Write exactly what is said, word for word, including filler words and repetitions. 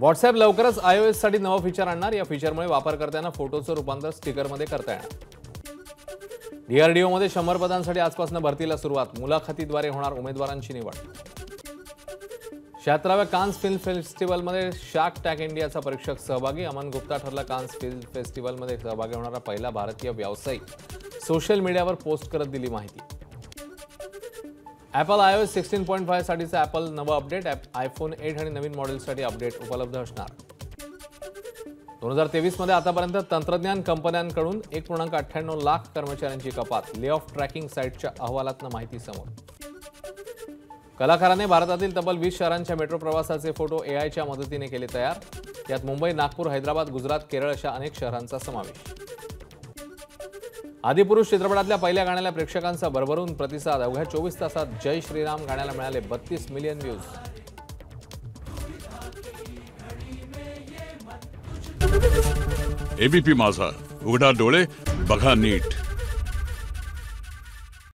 WhatsApp लवकरच iOS साठी नवा फीचर आणणार। या फीचरमुळे वापरकर्त्यांना फोटोचं रूपांतर स्टिकरमध्ये करता येणार। एनआरडीओ मध्ये शंभर पदांसाठी आजपासून भरतीला सुरुवात। मुलाखतीद्वारे होणार उमेदवारांची निवड। शहात्तराव्या कान्स फिल्म फेस्टिवलमध्ये शार्क टँक इंडियाचा परीक्षक सहभागी। अमन गुप्ता ठरला कान्स फिल्म फेस्टिवलमध्ये सहभागी होणारा पहिला भारतीय व्यावसायिक। सोशल मीडियावर पोस्ट करत दिली माहिती। Apple iOS sixteen point five साठीचा ॲपल नवा अपडेट। आयफोन एट आणि नवीन मॉडेलसाठी अपडेट उपलब्ध असणार। दोन हजार तेवीस मध्ये आतापर्यंत तंत्रज्ञान कंपन्यांकडून एक पूर्णांक अठ्ठ्याण्णव लाख कर्मचाऱ्यांची कपात। ले ऑफ ट्रॅकिंग साईटच्या अहवालातनं माहिती समोर। कलाकाराने भारतातील तब्बल वीस शहरांच्या मेट्रो प्रवासाचे फोटो एआयच्या मदतीने केले तयार। यात मुंबई, नागपूर, हैदराबाद, गुजरात, केरळ अशा अनेक शहरांचा समावेश। आदिपुरुष चित्रपटातल्या पहिल्या गाण्याला प्रेक्षकांचा भरभरून प्रतिसाद। अवघ्या चोवीस तासात जय श्रीराम गाण्याला मिळाले बत्तीस मिलियन व्ह्यूज। एबीपी माझा, उघडा डोळे बघा नीट।